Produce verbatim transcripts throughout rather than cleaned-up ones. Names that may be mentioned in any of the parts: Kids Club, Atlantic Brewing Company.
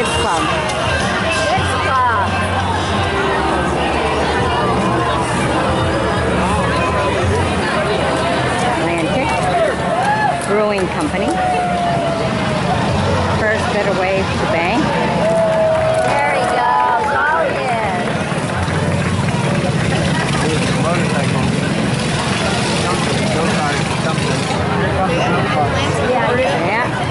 Kids Club. Kids Club. Atlantic Brewing Company. First bit of wave to the bank. There you go. Oh, yeah. Motorcycle. Yeah, yeah.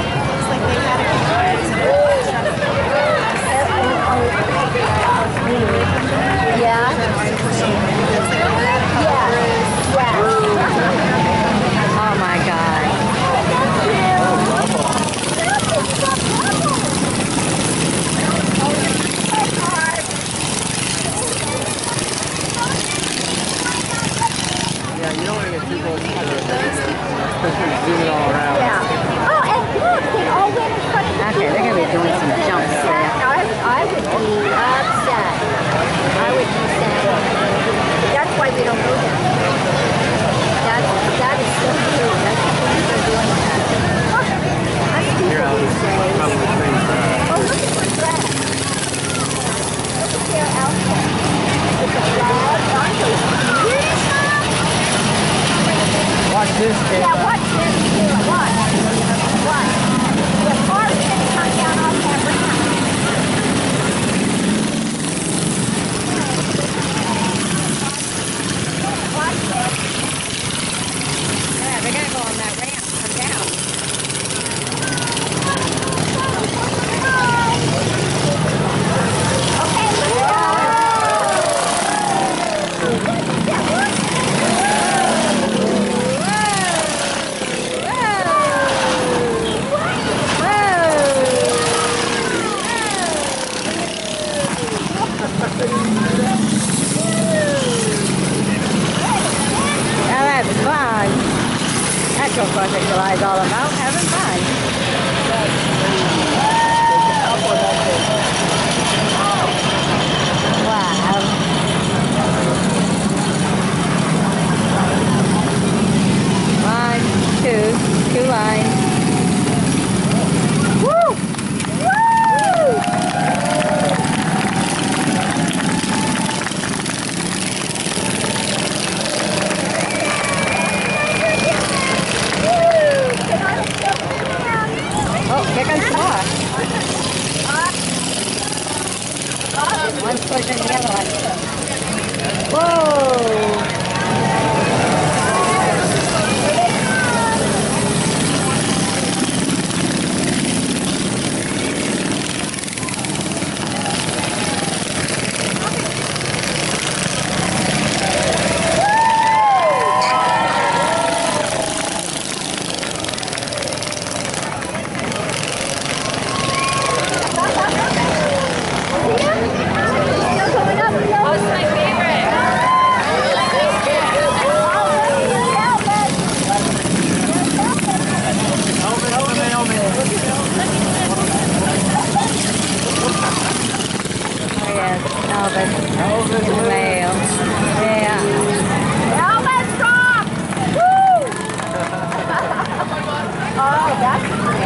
That's